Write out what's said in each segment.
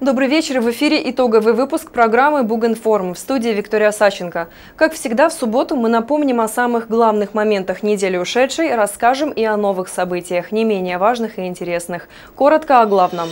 Добрый вечер. В эфире итоговый выпуск программы «Бугинформ», в студии Виктория Саченко. Как всегда, в субботу мы напомним о самых главных моментах недели ушедшей, расскажем и о новых событиях, не менее важных и интересных. Коротко о главном.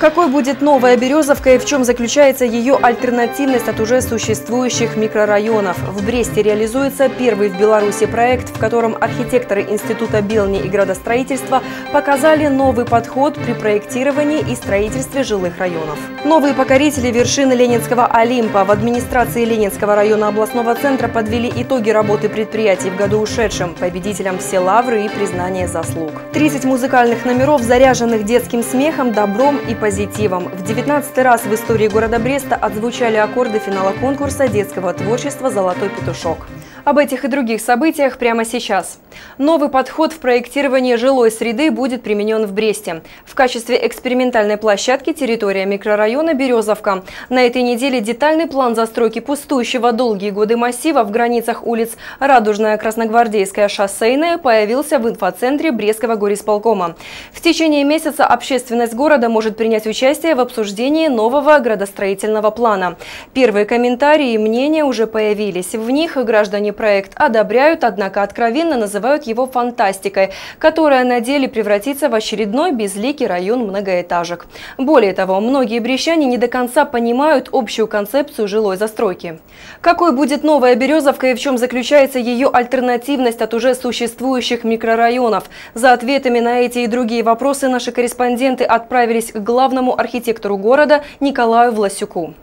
Какой будет новая Берёзовка и в чем заключается ее альтернативность от уже существующих микрорайонов? В Бресте реализуется первый в Беларуси проект, в котором архитекторы Института Белнииградостроительства показали новый подход при проектировании и строительстве жилых районов. Новые покорители вершины Ленинского Олимпа. В администрации Ленинского района областного центра подвели итоги работы предприятий в году ушедшем, победителям все лавры и признание заслуг. 30 музыкальных номеров, заряженных детским смехом, добром и позитивом. В 19-й раз в истории города Бреста отзвучали аккорды финала конкурса детского творчества «Золотой петушок». Об этих и других событиях прямо сейчас. Новый подход в проектировании жилой среды будет применен в Бресте. В качестве экспериментальной площадки территория микрорайона Берёзовка. На этой неделе детальный план застройки пустующего долгие годы массива в границах улиц Радужная, Красногвардейская, Шоссейная появился в инфоцентре Брестского горисполкома. В течение месяца общественность города может принять участие в обсуждении нового градостроительного плана. Первые комментарии и мнения уже появились. В них граждане проект одобряют, однако откровенно называют его фантастикой, которая на деле превратится в очередной безликий район многоэтажек. Более того, многие брещане не до конца понимают общую концепцию жилой застройки. Какой будет новая Берёзовка и в чем заключается ее альтернативность от уже существующих микрорайонов? За ответами на эти и другие вопросы наши корреспонденты отправились к главному архитектору города Николаю Власюку.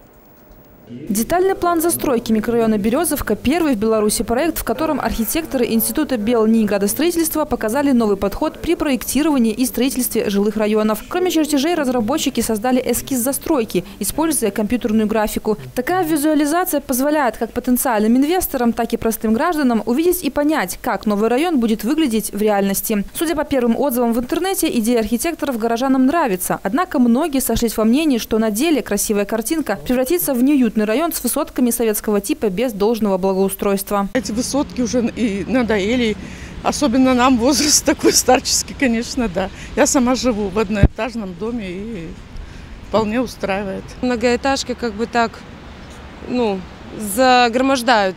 Детальный план застройки микрорайона Берёзовка – первый в Беларуси проект, в котором архитекторы Института Белнииградостроительства показали новый подход при проектировании и строительстве жилых районов. Кроме чертежей, разработчики создали эскиз застройки, используя компьютерную графику. Такая визуализация позволяет как потенциальным инвесторам, так и простым гражданам увидеть и понять, как новый район будет выглядеть в реальности. Судя по первым отзывам в интернете, идея архитекторов горожанам нравится. Однако многие сошлись во мнении, что на деле красивая картинка превратится в неуютную район с высотками советского типа без должного благоустройства. Эти высотки уже и надоели, особенно нам возраст такой старческий, конечно, да. Я сама живу в одноэтажном доме и вполне устраивает. Многоэтажки как бы так, загромождают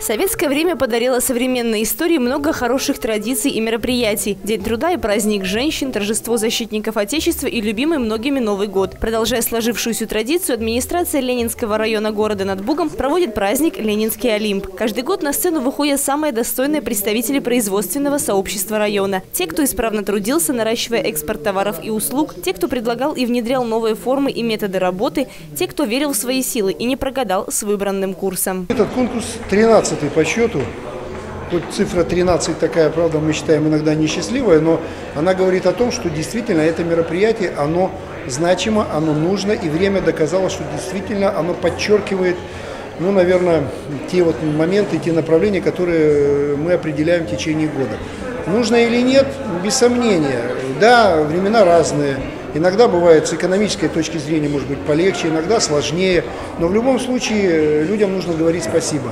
Советское время подарило современной истории много хороших традиций и мероприятий. День труда и праздник женщин, торжество защитников Отечества и любимый многими Новый год. Продолжая сложившуюся традицию, администрация Ленинского района города над Бугом проводит праздник «Ленинский Олимп». Каждый год на сцену выходят самые достойные представители производственного сообщества района. Те, кто исправно трудился, наращивая экспорт товаров и услуг, те, кто предлагал и внедрял новые формы и методы работы, те, кто верил в свои силы и не прогадал с выбранным курсом. Этот конкурс 13-й по счету, хоть цифра 13 такая, правда, мы считаем иногда несчастливая, но она говорит о том, что действительно это мероприятие, оно значимо, оно нужно, и время доказало, что действительно оно подчеркивает, ну, наверное, те вот моменты, те направления, которые мы определяем в течение года. Нужно или нет, без сомнения, да, времена разные. Иногда бывает с экономической точки зрения, может быть, полегче, иногда сложнее. Но в любом случае людям нужно говорить спасибо.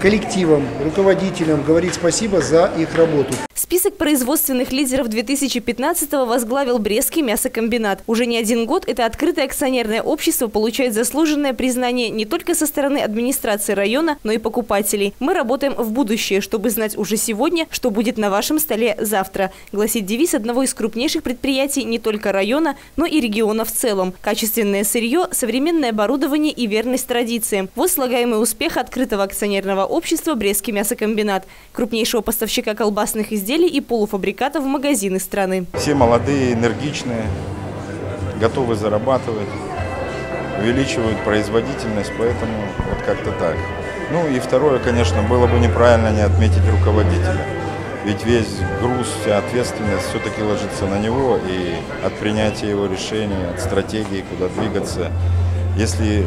Коллективам, руководителям говорить спасибо за их работу. Список производственных лидеров 2015-го возглавил Брестский мясокомбинат. Уже не один год это открытое акционерное общество получает заслуженное признание не только со стороны администрации района, но и покупателей. Мы работаем в будущее, чтобы знать уже сегодня, что будет на вашем столе завтра, гласит девиз одного из крупнейших предприятий не только района, но и региона в целом. Качественное сырье, современное оборудование и верность традициям – вот слагаемый успех открытого акционерного общества «Брестский мясокомбинат», крупнейшего поставщика колбасных изделий и полуфабрикатов в магазины страны. Все молодые, энергичные, готовы зарабатывать, увеличивают производительность, поэтому вот как-то так. Ну и второе, конечно, было бы неправильно не отметить руководителя. Ведь весь груз, вся ответственность все-таки ложится на него, и от принятия его решений, от стратегии, куда двигаться, если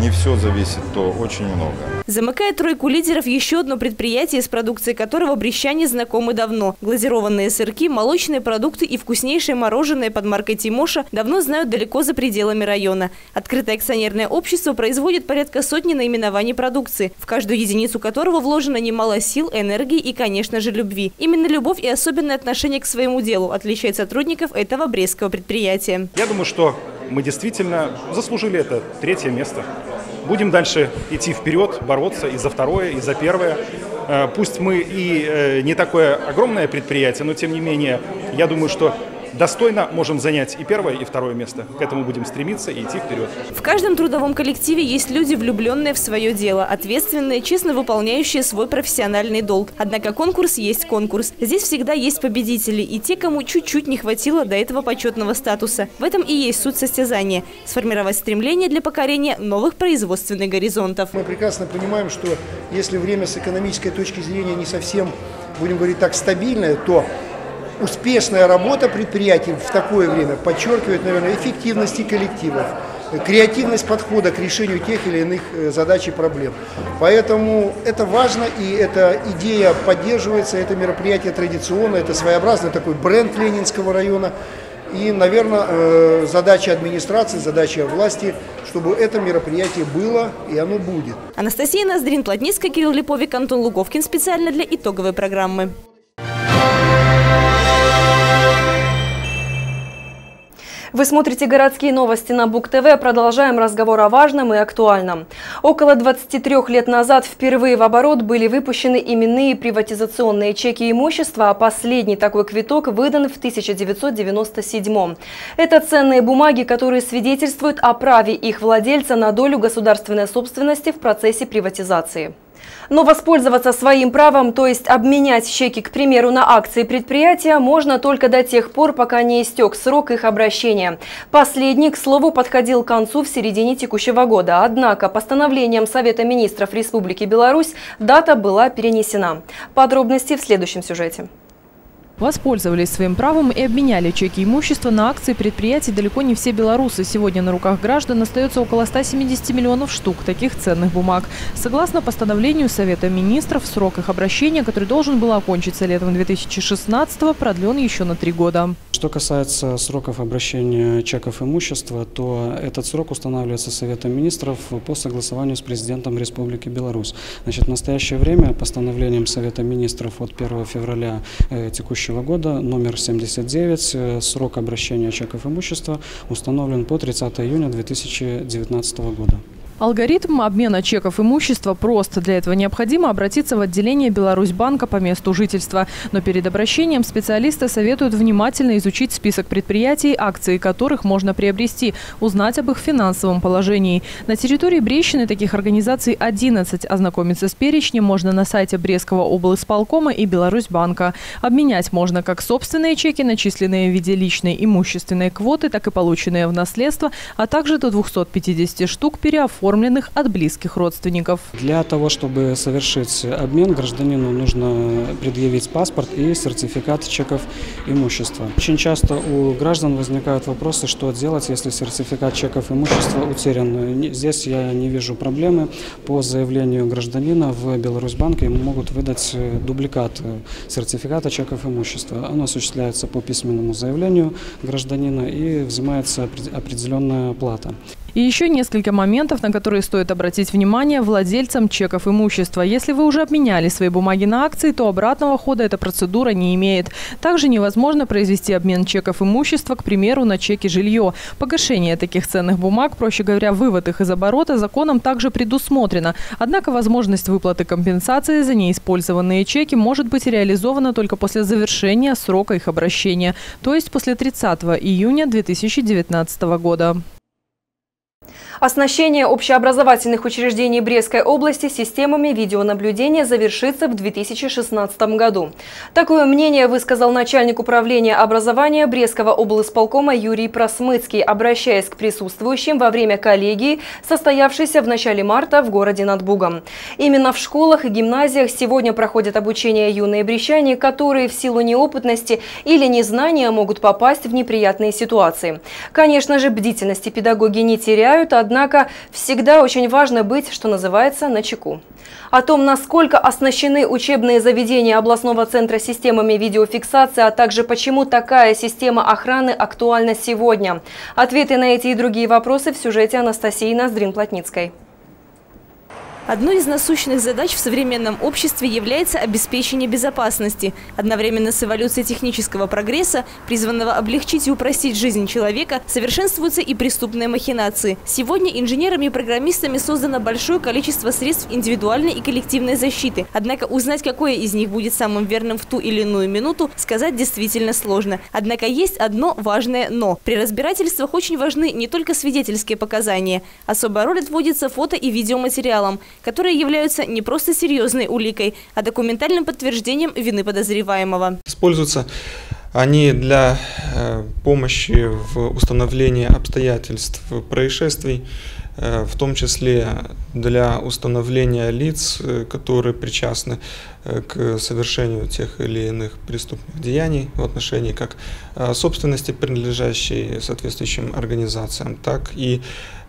не все зависит, то очень много. Замыкает тройку лидеров еще одно предприятие, с продукцией которого брестяне знакомы давно. Глазированные сырки, молочные продукты и вкуснейшее мороженое под маркой «Тимоша» давно знают далеко за пределами района. Открытое акционерное общество производит порядка сотни наименований продукции, в каждую единицу которого вложено немало сил, энергии и, конечно же, любви. Именно любовь и особенное отношение к своему делу отличает сотрудников этого брестского предприятия. Я думаю, что мы действительно заслужили это 3-е место. Будем дальше идти вперед, бороться и за 2-е, и за 1-е. Пусть мы и не такое огромное предприятие, но тем не менее, я думаю, что достойно можем занять и первое, и второе место. К этому будем стремиться и идти вперед. В каждом трудовом коллективе есть люди, влюбленные в свое дело, ответственные, честно выполняющие свой профессиональный долг. Однако конкурс есть конкурс. Здесь всегда есть победители и те, кому чуть-чуть не хватило до этого почетного статуса. В этом и есть суть состязания – сформировать стремление для покорения новых производственных горизонтов. Мы прекрасно понимаем, что если время с экономической точки зрения не совсем, будем говорить так, стабильное, то успешная работа предприятий в такое время подчеркивает, наверное, эффективность коллективов, креативность подхода к решению тех или иных задач и проблем. Поэтому это важно, и эта идея поддерживается, это мероприятие традиционное, это своеобразный такой бренд Ленинского района. И, наверное, задача администрации, задача власти, чтобы это мероприятие было, и оно будет. Анастасия Ноздрин-Плотницкая, Кирилл Липовик, Антон Луговкин. Специально для итоговой программы. Вы смотрите городские новости на Буг-ТВ. Продолжаем разговор о важном и актуальном. Около 23 лет назад впервые в оборот были выпущены именные приватизационные чеки имущества, а последний такой квиток выдан в 1997-м. Это ценные бумаги, которые свидетельствуют о праве их владельца на долю государственной собственности в процессе приватизации. Но воспользоваться своим правом, то есть обменять чеки, к примеру, на акции предприятия, можно только до тех пор, пока не истек срок их обращения. Последний, к слову, подходил к концу в середине текущего года. Однако постановлением Совета министров Республики Беларусь дата была перенесена. Подробности в следующем сюжете. Воспользовались своим правом и обменяли чеки имущества на акции предприятий далеко не все белорусы. Сегодня на руках граждан остается около 170 миллионов штук таких ценных бумаг. Согласно постановлению Совета министров, срок их обращения, который должен был окончиться летом 2016-го, продлен еще на 3 года. Что касается сроков обращения чеков имущества, то этот срок устанавливается Советом министров по согласованию с президентом Республики Беларусь. Значит, в настоящее время постановлением Совета министров от 1 февраля текущего года номер 79 срок обращения чеков имущества установлен по 30 июня 2019 года. Алгоритм обмена чеков имущества прост. Для этого необходимо обратиться в отделение Беларусьбанка по месту жительства. Но перед обращением специалисты советуют внимательно изучить список предприятий, акции которых можно приобрести, узнать об их финансовом положении. На территории Брещины таких организаций 11. Ознакомиться с перечнем можно на сайте Брестского облисполкома и Беларусьбанка. Обменять можно как собственные чеки, начисленные в виде личной имущественной квоты, так и полученные в наследство, а также до 250 штук переоформленных от близких родственников. Для того, чтобы совершить обмен, гражданину нужно предъявить паспорт и сертификат чеков имущества. Очень часто у граждан возникают вопросы, что делать, если сертификат чеков имущества утерян. Здесь я не вижу проблемы. По заявлению гражданина в Беларусьбанке ему могут выдать дубликат сертификата чеков имущества. Оно осуществляется по письменному заявлению гражданина и взимается определенная плата. И еще несколько моментов, на которые стоит обратить внимание владельцам чеков имущества. Если вы уже обменяли свои бумаги на акции, то обратного хода эта процедура не имеет. Также невозможно произвести обмен чеков имущества, к примеру, на чеки жилье. Погашение таких ценных бумаг, проще говоря, вывод их из оборота, законом также предусмотрено. Однако возможность выплаты компенсации за неиспользованные чеки может быть реализована только после завершения срока их обращения, то есть после 30 июня 2019 года. Оснащение общеобразовательных учреждений Брестской области системами видеонаблюдения завершится в 2016 году. Такое мнение высказал начальник управления образования Брестского облисполкома Юрий Просмыцкий, обращаясь к присутствующим во время коллегии, состоявшейся в начале марта в городе над Бугом. Именно в школах и гимназиях сегодня проходят обучение юные брестчане, которые в силу неопытности или незнания могут попасть в неприятные ситуации. Конечно же, бдительности педагоги не теряют, а однако всегда очень важно быть, что называется, начеку. О том, насколько оснащены учебные заведения областного центра системами видеофиксации, а также почему такая система охраны актуальна сегодня. Ответы на эти и другие вопросы в сюжете Анастасии Ноздрин-Плотницкой. Одной из насущных задач в современном обществе является обеспечение безопасности. Одновременно с эволюцией технического прогресса, призванного облегчить и упростить жизнь человека, совершенствуются и преступные махинации. Сегодня инженерами и программистами создано большое количество средств индивидуальной и коллективной защиты. Однако узнать, какое из них будет самым верным в ту или иную минуту, сказать действительно сложно. Однако есть одно важное «но». При разбирательствах очень важны не только свидетельские показания. Особая роль отводится фото- и видеоматериалам, которые являются не просто серьезной уликой, а документальным подтверждением вины подозреваемого. Используются они для помощи в установлении обстоятельств происшествий, в том числе для установления лиц, которые причастны к совершению тех или иных преступных деяний в отношении как собственности, принадлежащей соответствующим организациям, так и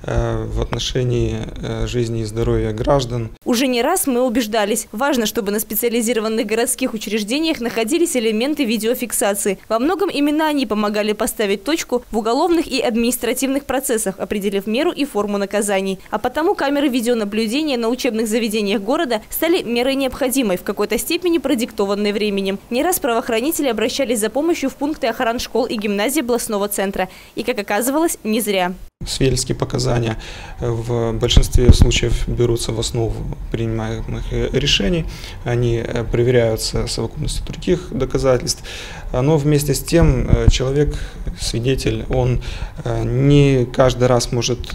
в отношении жизни и здоровья граждан. Уже не раз мы убеждались, важно, чтобы на специализированных городских учреждениях находились элементы видеофиксации. Во многом именно они помогали поставить точку в уголовных и административных процессах, определив меру и форму наказаний. А потому камеры видеонаблюдения на учебных заведениях города стали мерой необходимой, в какой-то степени продиктованной временем. Не раз правоохранители обращались за помощью в пункты охран школ и гимназий областного центра. И, как оказалось, не зря. Свидетельские показания в большинстве случаев берутся в основу принимаемых решений, они проверяются совокупностью других доказательств, но вместе с тем человек, свидетель, он не каждый раз может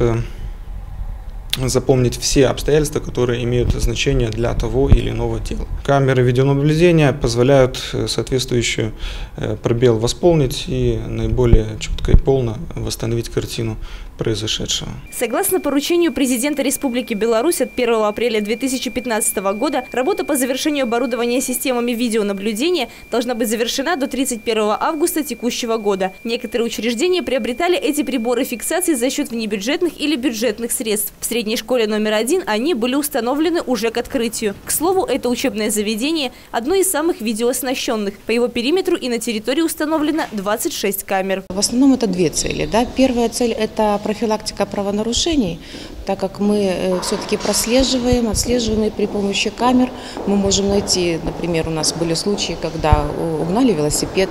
запомнить все обстоятельства, которые имеют значение для того или иного дела. Камеры видеонаблюдения позволяют соответствующий пробел восполнить и наиболее четко и полно восстановить картину произошедшего. Согласно поручению президента Республики Беларусь от 1 апреля 2015 года, работа по завершению оборудования системами видеонаблюдения должна быть завершена до 31 августа текущего года. Некоторые учреждения приобретали эти приборы фиксации за счет внебюджетных или бюджетных средств. В средней школе №1 они были установлены уже к открытию. К слову, это учебное заведение – одно из самых видеооснащенных. По его периметру и на территории установлено 26 камер. В основном это две цели. Да? Первая цель – это профилактика правонарушений, так как мы все-таки прослеживаем, отслеживаем, и при помощи камер мы можем найти, например, у нас были случаи, когда угнали велосипед,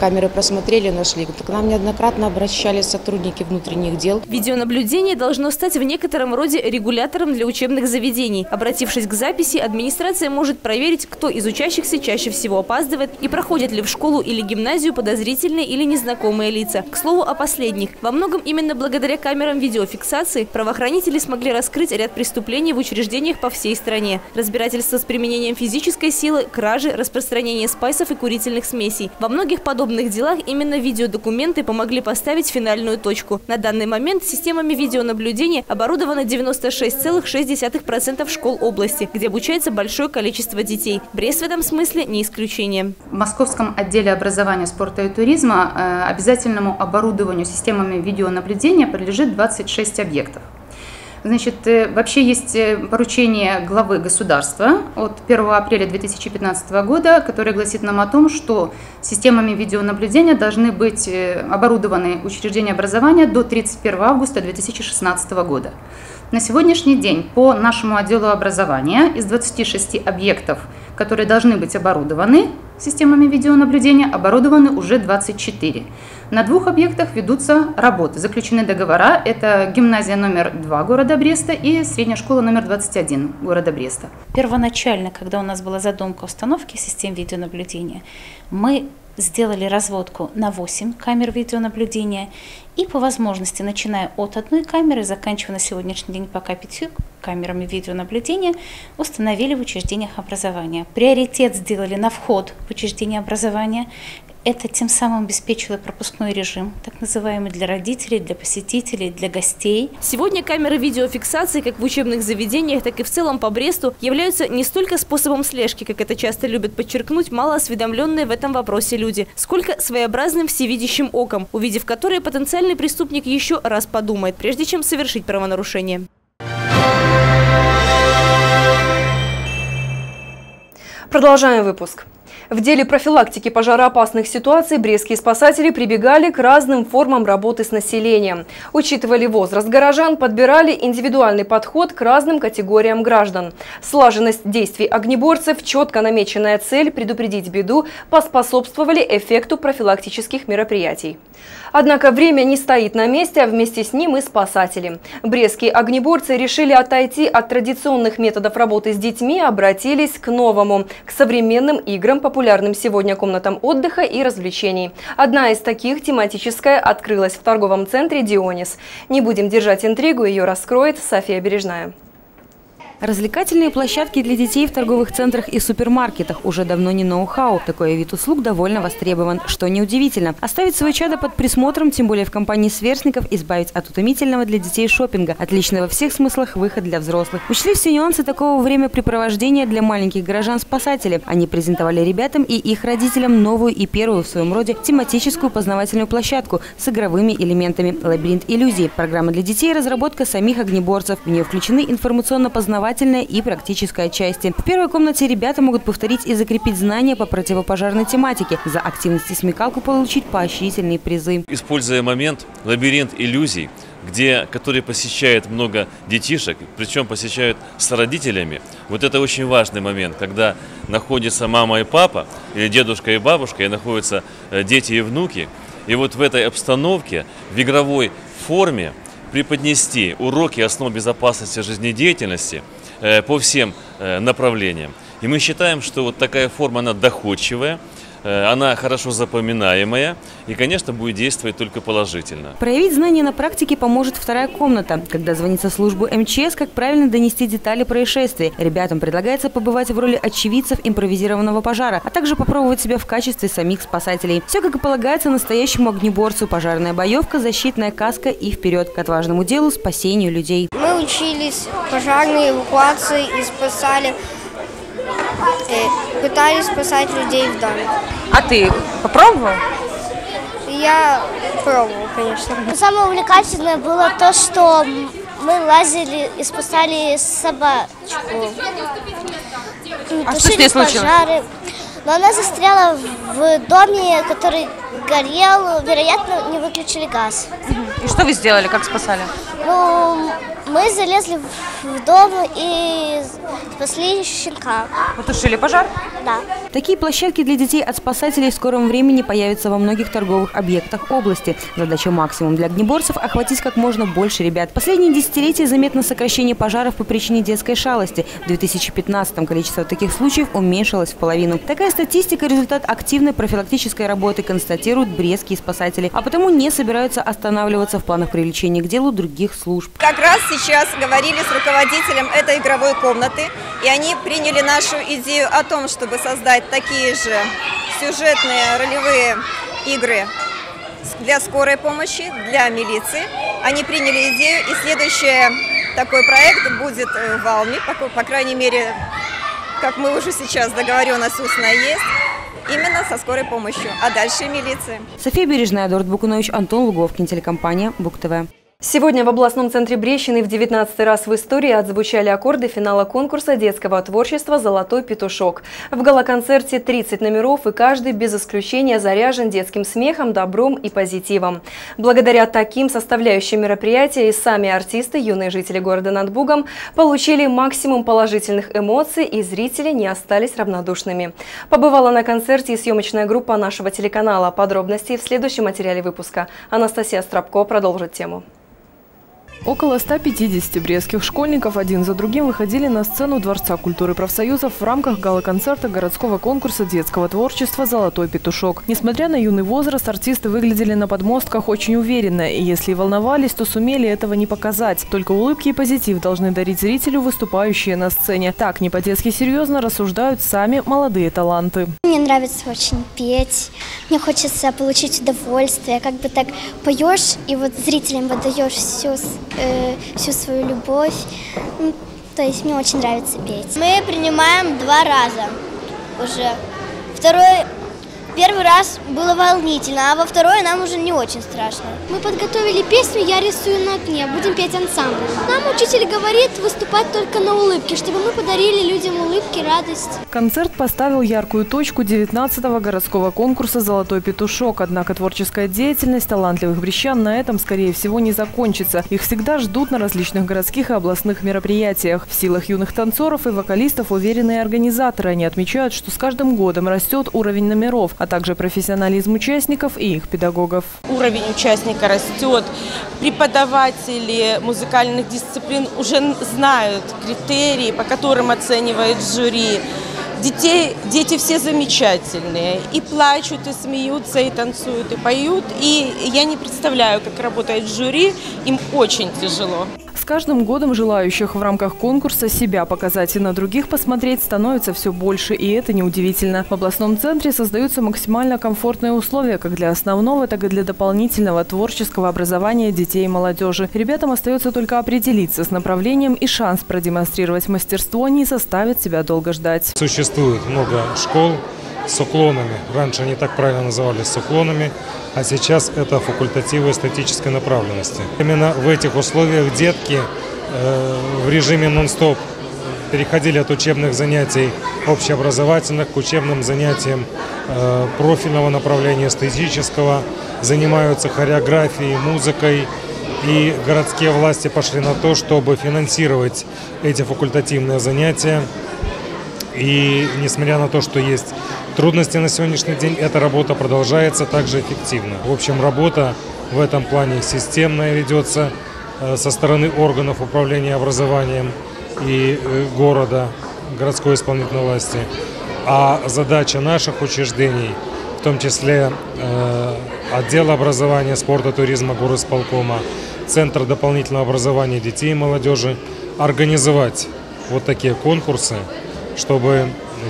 камеры просмотрели, нашли. К нам неоднократно обращались сотрудники внутренних дел. Видеонаблюдение должно стать в некотором роде регулятором для учебных заведений. Обратившись к записи, администрация может проверить, кто из учащихся чаще всего опаздывает и проходят ли в школу или гимназию подозрительные или незнакомые лица. К слову о последних. Во многом именно благодаря камерам видеофиксации правоохранители смогли раскрыть ряд преступлений в учреждениях по всей стране. Разбирательство с применением физической силы, кражи, распространение спайсов и курительных смесей. Во многих подобных делах именно видеодокументы помогли поставить финальную точку. На данный момент системами видеонаблюдения оборудовано 96,6% школ области, где обучается большое количество детей. Брест в этом смысле не исключение. В Московском отделе образования, спорта и туризма обязательному оборудованию системами видеонаблюдения подлежит 26 объектов. Значит, вообще есть поручение главы государства от 1 апреля 2015 года, которое гласит нам о том, что системами видеонаблюдения должны быть оборудованы учреждения образования до 31 августа 2016 года. На сегодняшний день по нашему отделу образования из 26 объектов, которые должны быть оборудованы системами видеонаблюдения, оборудованы уже 24. На двух объектах ведутся работы, заключены договора. Это гимназия №2 города Бреста и средняя школа №21 города Бреста. Первоначально, когда у нас была задумка установки систем видеонаблюдения, мы сделали разводку на 8 камер видеонаблюдения и по возможности, начиная от одной камеры, заканчивая на сегодняшний день пока 5 камерами видеонаблюдения, установили в учреждениях образования. Приоритет сделали на вход в учреждение образования. Это тем самым обеспечило пропускной режим, так называемый, для родителей, для посетителей, для гостей. Сегодня камеры видеофиксации как в учебных заведениях, так и в целом по Бресту являются не столько способом слежки, как это часто любят подчеркнуть малоосведомленные в этом вопросе люди, сколько своеобразным всевидящим оком, увидев которое потенциальный преступник еще раз подумает, прежде чем совершить правонарушение. Продолжаем выпуск. В деле профилактики пожароопасных ситуаций брестские спасатели прибегали к разным формам работы с населением. Учитывали возраст горожан, подбирали индивидуальный подход к разным категориям граждан. Слаженность действий огнеборцев, четко намеченная цель предупредить беду поспособствовали эффекту профилактических мероприятий. Однако время не стоит на месте, а вместе с ним и спасатели. Брестские огнеборцы решили отойти от традиционных методов работы с детьми, обратились к новому, к современным играм, популярным сегодня комнатам отдыха и развлечений. Одна из таких, тематическая, открылась в торговом центре «Дионис». Не будем держать интригу, ее раскроет София Бережная. Развлекательные площадки для детей в торговых центрах и супермаркетах уже давно не ноу-хау. Такой вид услуг довольно востребован, что неудивительно. Оставить свое чадо под присмотром, тем более в компании сверстников, избавить от утомительного для детей шопинга. Отличный во всех смыслах выход для взрослых. Учли все нюансы такого времяпрепровождения для маленьких горожан-спасателей. Они презентовали ребятам и их родителям новую и первую в своем роде тематическую познавательную площадку с игровыми элементами «Лабиринт иллюзий». Программа для детей – разработка самих огнеборцев. В нее включены информационно-познавательные и практическая части. В первой комнате ребята могут повторить и закрепить знания по противопожарной тематике. За активность и смекалку получить поощрительные призы. Используя момент «Лабиринт иллюзий», который посещает много детишек, причем посещают с родителями. Вот это очень важный момент, когда находится мама и папа, или дедушка и бабушка, и находятся дети и внуки. И вот в этой обстановке, в игровой форме, преподнести уроки основ безопасности жизнедеятельности по всем направлениям. И мы считаем, что вот такая форма, она доходчивая, она хорошо запоминаемая и, конечно, будет действовать только положительно. Проявить знания на практике поможет вторая комната. Когда звонится в службу МЧС, как правильно донести детали происшествий. Ребятам предлагается побывать в роли очевидцев импровизированного пожара, а также попробовать себя в качестве самих спасателей. Все, как и полагается настоящему огнеборцу: пожарная боевка, защитная каска и вперед к отважному делу – спасению людей. Мы учились пожарной эвакуации и спасали. Пытались спасать людей в доме. А ты попробовал? Я пробовал, конечно. Самое увлекательное было то, что мы лазили и спасали собачку. А что с ней случилось? Пожары. Но она застряла в доме, который горел. Вероятно, не выключили газ. И что вы сделали, как спасали? Ну, мы залезли в дом и спасли щенка. Потушили пожар? Да. Такие площадки для детей от спасателей в скором времени появятся во многих торговых объектах области. Задача максимум для огнеборцев – охватить как можно больше ребят. Последние десятилетия заметно сокращение пожаров по причине детской шалости. В 2015-м количество таких случаев уменьшилось в половину. Такая статистика – результат активной профилактической работы, констатируют брестские спасатели. А потому не собираются останавливаться в планах привлечения к делу других служб. Как раз сейчас говорили с руководителем этой игровой комнаты, и они приняли нашу идею о том, чтобы создать такие же сюжетные ролевые игры для скорой помощи, для милиции. Они приняли идею, и следующий такой проект будет в Алме, по крайней мере, как мы уже сейчас договоренность устная есть. Именно со скорой помощью, а дальше милиция. София Бережная, Эдуард Букунавич, Антон Луговкин, телекомпания Буг-ТВ. Сегодня в областном центре Брещины в 19-й раз в истории отзвучали аккорды финала конкурса детского творчества «Золотой петушок». В галоконцерте 30 номеров, и каждый без исключения заряжен детским смехом, добром и позитивом. Благодаря таким составляющим мероприятия и сами артисты, юные жители города над Бугом, получили максимум положительных эмоций, и зрители не остались равнодушными. Побывала на концерте и съемочная группа нашего телеканала. Подробности в следующем материале выпуска. Анастасия Стрябко продолжит тему. Около 150 брестских школьников один за другим выходили на сцену Дворца культуры профсоюзов в рамках гала-концерта городского конкурса детского творчества «Золотой петушок». Несмотря на юный возраст, артисты выглядели на подмостках очень уверенно, и если волновались, то сумели этого не показать. Только улыбки и позитив должны дарить зрителю выступающие на сцене. Так не по-детски серьезно рассуждают сами молодые таланты. Мне нравится очень петь, мне хочется получить удовольствие, как бы так поешь и вот зрителям выдаешь всю свою любовь. То есть мне очень нравится петь. Мы принимаем 2 раза уже. Второй Первый раз было волнительно, а во второй нам уже не очень страшно. Мы подготовили песню «Я рисую на огне», будем петь ансамбль. Нам учитель говорит выступать только на улыбке, чтобы мы подарили людям улыбки, радость. Концерт поставил яркую точку 19-го городского конкурса «Золотой петушок». Однако творческая деятельность талантливых брестян на этом, скорее всего, не закончится. Их всегда ждут на различных городских и областных мероприятиях. В силах юных танцоров и вокалистов уверенные организаторы. Они отмечают, что с каждым годом растет уровень номеров, а также профессионализм участников и их педагогов. Уровень участника растет. Преподаватели музыкальных дисциплин уже знают критерии, по которым оценивает жюри. Дети все замечательные. И плачут, и смеются, и танцуют, и поют. И я не представляю, как работает жюри. Им очень тяжело. С каждым годом желающих в рамках конкурса себя показать и на других посмотреть становится все больше, и это неудивительно. В областном центре создаются максимально комфортные условия как для основного, так и для дополнительного творческого образования детей и молодежи. Ребятам остается только определиться с направлением, и шанс продемонстрировать мастерство не составит себя долго ждать. Существует много школ с уклонами. Раньше они так правильно назывались, с уклонами, а сейчас это факультативы эстетической направленности. Именно в этих условиях детки в режиме нон-стоп переходили от учебных занятий общеобразовательных к учебным занятиям профильного направления, эстетического, занимаются хореографией, музыкой. И городские власти пошли на то, чтобы финансировать эти факультативные занятия. И несмотря на то, что есть трудности на сегодняшний день, эта работа продолжается также эффективно. В общем, работа в этом плане системная ведется со стороны органов управления образованием и города, городской исполнительной власти. А задача наших учреждений, в том числе отдела образования, спорта, туризма, горосполкома, Центра дополнительного образования детей и молодежи, организовать вот такие конкурсы, чтобы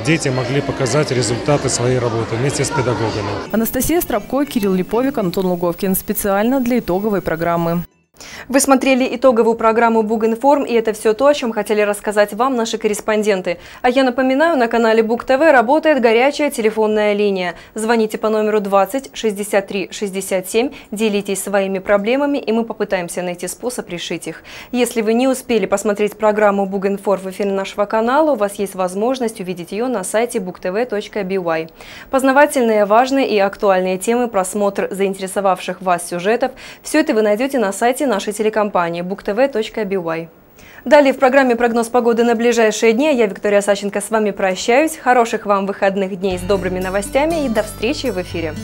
дети могли показать результаты своей работы вместе с педагогами. Анастасия Стропко, Кирилл Липовик, Антон Луговкин. Специально для итоговой программы. Вы смотрели итоговую программу «Бугинформ», и это все то, о чем хотели рассказать вам наши корреспонденты. А я напоминаю, на канале Буг-ТВ работает горячая телефонная линия. Звоните по номеру 20 63 67, делитесь своими проблемами, и мы попытаемся найти способ решить их. Если вы не успели посмотреть программу «Бугинформ» в эфире нашего канала, у вас есть возможность увидеть ее на сайте bugtv.by. Познавательные, важные и актуальные темы, просмотр заинтересовавших вас сюжетов – все это вы найдете на сайте нашей телекомпании bugtv.by. Далее в программе «Прогноз погоды на ближайшие дни». Я, Виктория Саченко, с вами прощаюсь. Хороших вам выходных дней с добрыми новостями и до встречи в эфире.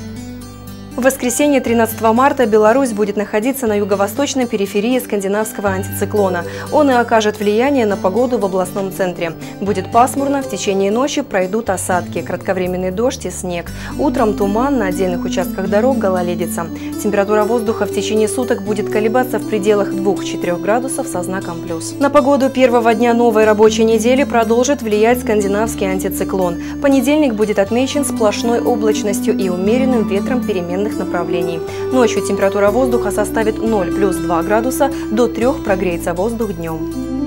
В воскресенье 13 марта Беларусь будет находиться на юго-восточной периферии скандинавского антициклона. Он и окажет влияние на погоду в областном центре. Будет пасмурно, в течение ночи пройдут осадки, кратковременный дождь и снег. Утром туман, на отдельных участках дорог гололедица. Температура воздуха в течение суток будет колебаться в пределах 2–4 градусов со знаком плюс. На погоду первого дня новой рабочей недели продолжит влиять скандинавский антициклон. Понедельник будет отмечен сплошной облачностью и умеренным ветром перемен направлений. Ночью температура воздуха составит 0 + 2 градуса, до 3 прогреется воздух днем.